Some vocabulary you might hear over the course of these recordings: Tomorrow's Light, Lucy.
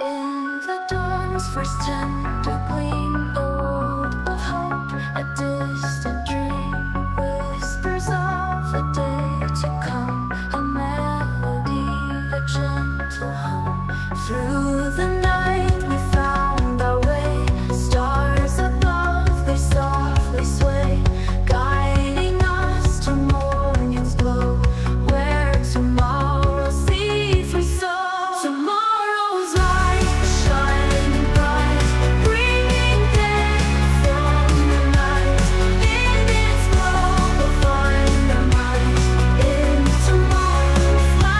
In the dawn's first tender gleam, old of hope, a distant dream, whispers of a day to come, a melody, a gentle hum. Through the night we found our way, stars above, they softly sway, guiding us to morning's glow, where tomorrow seeds we sow. Tomorrow's light, shining bright, bringing day from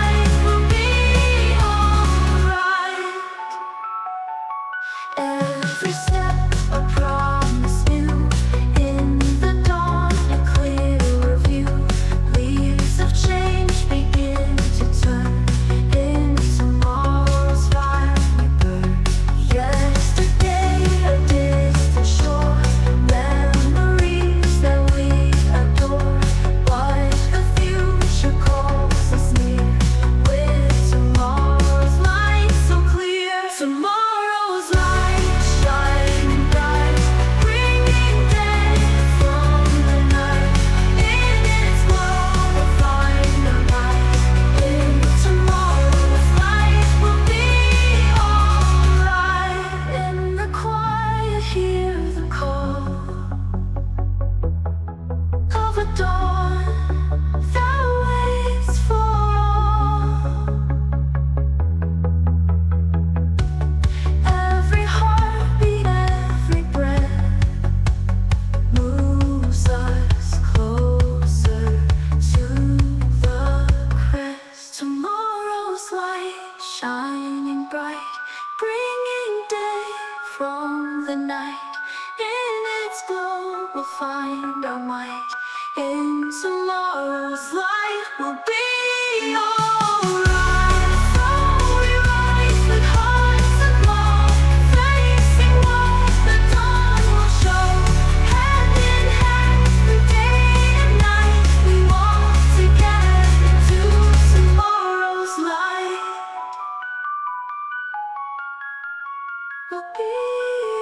the night. In its glow, we'll find our might. In tomorrow's light, we'll be alright. Every step a promise new. In the dawn, a clearer view. Leaves of change begin to turn. In tomorrow's fire, we burn. Yesterday, a distant shore, memories that we adore, but the future calls us near, with tomorrow's light so clear. Tomorrow's light, shining bright, bringing day from the night. In its glow, we'll find our light. In tomorrow's light, we'll be alright. In the quiet, hear the call of a dawn that waits for all. Every heartbeat, every breath moves us closer to the crest. Tomorrow's light, shining bright, bringing day from the night. In its glow, we'll find our might. In tomorrow's light, we'll be alright. So we rise with hearts aglow, facing what the dawn will show. Hand in hand, through day and night, we walk together into tomorrow's light. We'll be